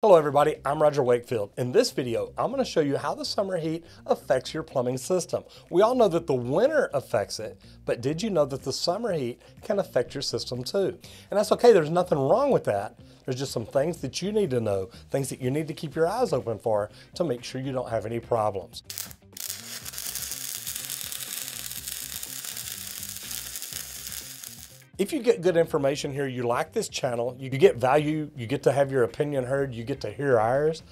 Hello everybody, I'm Roger Wakefield. In this video, I'm going to show you how the summer heat affects your plumbing system. We all know that the winter affects it, but did you know that the summer heat can affect your system too? And that's okay, there's nothing wrong with that. There's just some things that you need to know, things that you need to keep your eyes open for to make sure you don't have any problems. If you get good information here, you like this channel, you get value, you get to have your opinion heard, you get to hear ours,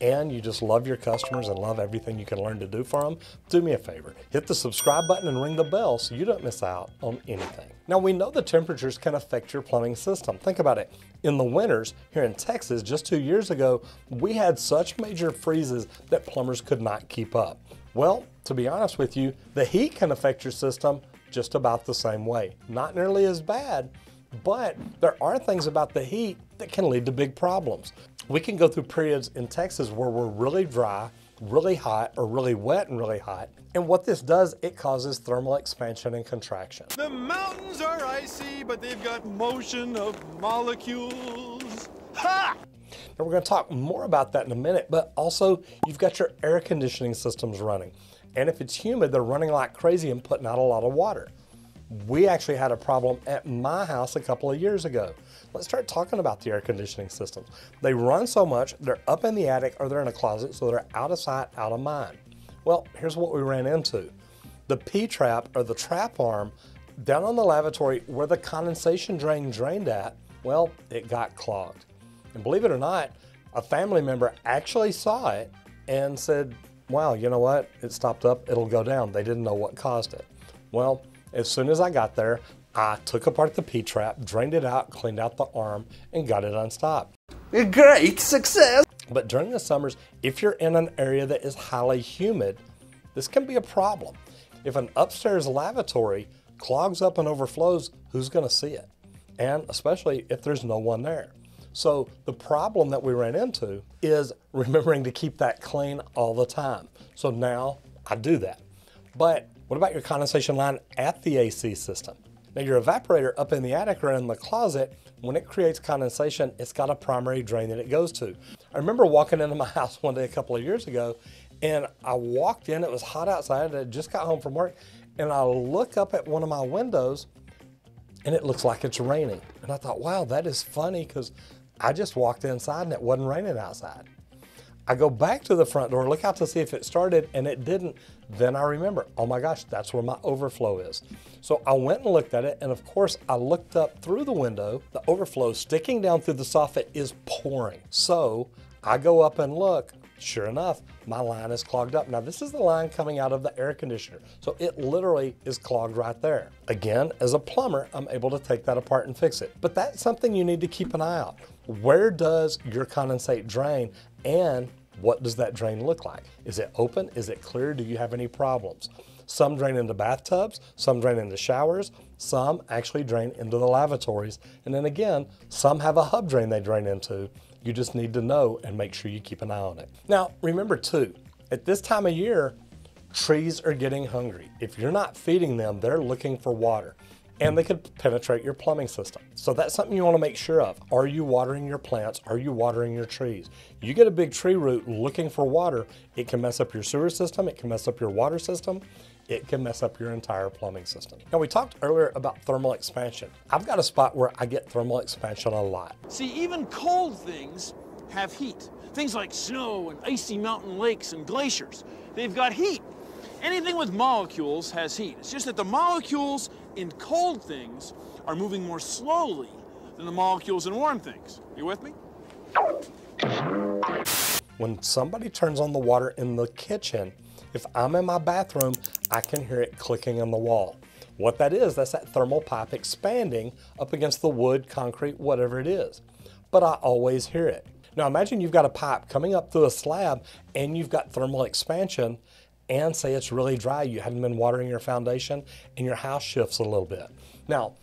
and you just love your customers and love everything you can learn to do for them, do me a favor, hit the subscribe button and ring the bell so you don't miss out on anything. Now we know the temperatures can affect your plumbing system. Think about it. In the winters here in Texas, just 2 years ago, we had such major freezes that plumbers could not keep up. Well, to be honest with you, the heat can affect your system just about the same way. Not nearly as bad, but there are things about the heat that can lead to big problems. We can go through periods in Texas where we're really dry, really hot, or really wet and really hot. And what this does, it causes thermal expansion and contraction. The mountains are icy, but they've got motion of molecules. Ha! Now we're going to talk more about that in a minute, but also you've got your air conditioning systems running. And if it's humid, they're running like crazy and putting out a lot of water. We actually had a problem at my house a couple of years ago. Let's start talking about the air conditioning systems. They run so much, they're up in the attic or they're in a closet, so they're out of sight, out of mind. Well, here's what we ran into. The P-trap or the trap arm down on the lavatory where the condensation drain drained at, well, it got clogged. And believe it or not, a family member actually saw it and said, wow, you know what? It stopped up, it'll go down. They didn't know what caused it. Well, as soon as I got there, I took apart the P-trap, drained it out, cleaned out the arm, and got it unstopped. A great success! But during the summers, if you're in an area that is highly humid, this can be a problem. If an upstairs lavatory clogs up and overflows, who's gonna see it? And especially if there's no one there. So the problem that we ran into is remembering to keep that clean all the time. So now I do that. But what about your condensation line at the AC system? Now your evaporator up in the attic or in the closet, when it creates condensation, it's got a primary drain that it goes to. I remember walking into my house one day a couple of years ago, and I walked in, it was hot outside, I had just got home from work, and I look up at one of my windows and it looks like it's raining. And I thought, wow, that is funny because I just walked inside and it wasn't raining outside. I go back to the front door, look out to see if it started, and it didn't. Then I remember, oh my gosh, that's where my overflow is. So I went and looked at it, and of course I looked up through the window, the overflow sticking down through the soffit is pouring. So I go up and look, sure enough, my line is clogged up. Now this is the line coming out of the air conditioner. So it literally is clogged right there. Again, as a plumber, I'm able to take that apart and fix it. But that's something you need to keep an eye out. Where does your condensate drain and what does that drain look like? Is it open? Is it clear? Do you have any problems? Some drain into bathtubs, some drain into showers, some actually drain into the lavatories. And then again, some have a hub drain they drain into. You just need to know and make sure you keep an eye on it. Now, remember too, at this time of year, trees are getting hungry. If you're not feeding them, they're looking for water. And they could penetrate your plumbing system. So that's something you want to make sure of. Are you watering your plants? Are you watering your trees? You get a big tree root looking for water, it can mess up your sewer system, it can mess up your water system, it can mess up your entire plumbing system. Now we talked earlier about thermal expansion. I've got a spot where I get thermal expansion a lot. See, even cold things have heat. Things like snow and icy mountain lakes and glaciers, they've got heat. Anything with molecules has heat. It's just that the molecules in cold things are moving more slowly than the molecules in warm things. You with me? When somebody turns on the water in the kitchen, if I'm in my bathroom, I can hear it clicking on the wall. What that is, that's that thermal pipe expanding up against the wood, concrete, whatever it is. But I always hear it. Now imagine you've got a pipe coming up through a slab and you've got thermal expansion, and say it's really dry, you haven't been watering your foundation, and your house shifts a little bit. Now,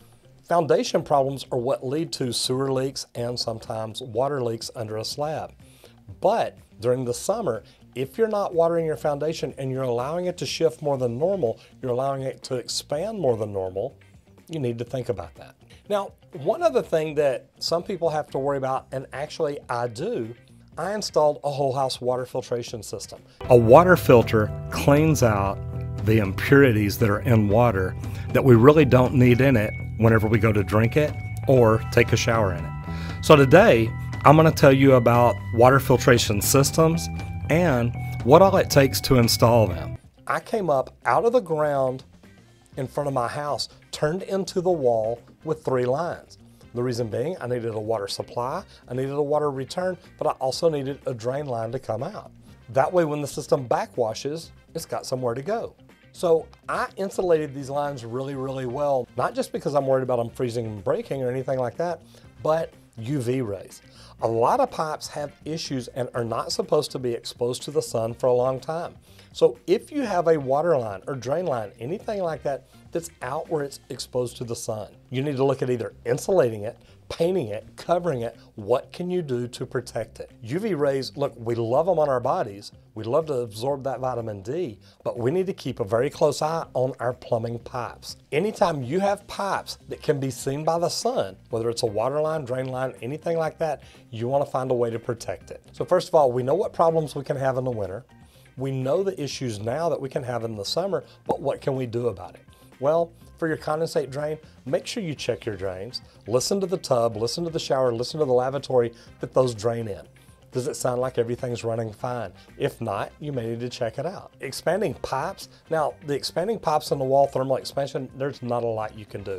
foundation problems are what lead to sewer leaks and sometimes water leaks under a slab. But during the summer, if you're not watering your foundation and you're allowing it to shift more than normal, you're allowing it to expand more than normal, you need to think about that. Now, one other thing that some people have to worry about, and actually I do, I installed a whole house water filtration system. A water filter cleans out the impurities that are in water that we really don't need in it whenever we go to drink it or take a shower in it. So today, I'm going to tell you about water filtration systems and what all it takes to install them. I came up out of the ground in front of my house, turned into the wall with 3 lines. The reason being, I needed a water supply, I needed a water return, but I also needed a drain line to come out. That way when the system backwashes, it's got somewhere to go. So I insulated these lines really, really well, not just because I'm worried about them freezing and breaking or anything like that, but UV rays. A lot of pipes have issues and are not supposed to be exposed to the sun for a long time. So if you have a water line or drain line, anything like that, that's out where it's exposed to the sun, you need to look at either insulating it, painting it, covering it. What can you do to protect it? UV rays, look, we love them on our bodies. We love to absorb that vitamin D, but we need to keep a very close eye on our plumbing pipes. Anytime you have pipes that can be seen by the sun, whether it's a water line, drain line, anything like that, you want to find a way to protect it. So first of all, we know what problems we can have in the winter. We know the issues now that we can have in the summer, but what can we do about it? Well, for your condensate drain, make sure you check your drains. Listen to the tub, listen to the shower, listen to the lavatory that those drain in. Does it sound like everything's running fine? If not, you may need to check it out. Expanding pipes. Now, the expanding pipes in the wall, thermal expansion, there's not a lot you can do.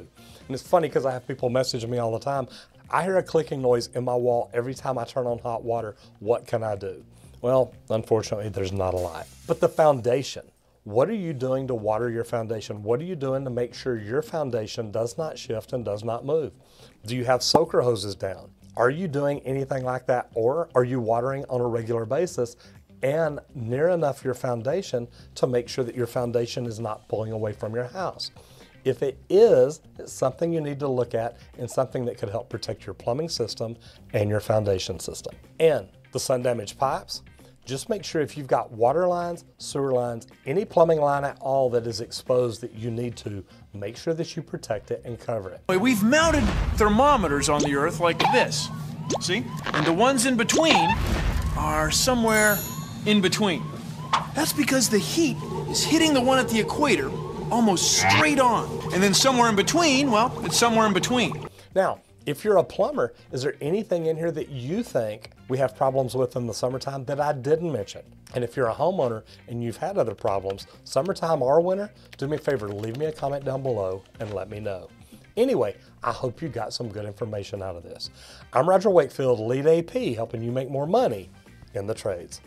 And it's funny because I have people messaging me all the time. I hear a clicking noise in my wall every time I turn on hot water. What can I do? Well, unfortunately, there's not a lot. But the foundation. What are you doing to water your foundation? What are you doing to make sure your foundation does not shift and does not move? Do you have soaker hoses down? Are you doing anything like that? Or are you watering on a regular basis and near enough your foundation to make sure that your foundation is not pulling away from your house? If it is, it's something you need to look at and something that could help protect your plumbing system and your foundation system. And the sun-damaged pipes. Just make sure if you've got water lines, sewer lines, any plumbing line at all that is exposed that you need to, make sure that you protect it and cover it. We've mounted thermometers on the earth like this, see? And the ones in between are somewhere in between. That's because the heat is hitting the one at the equator almost straight on. And then somewhere in between, well, it's somewhere in between. Now, if you're a plumber, is there anything in here that you think we have problems with in the summertime that I didn't mention? And if you're a homeowner and you've had other problems, summertime or winter, do me a favor, leave me a comment down below and let me know. Anyway, I hope you got some good information out of this. I'm Roger Wakefield, LEED AP, helping you make more money in the trades.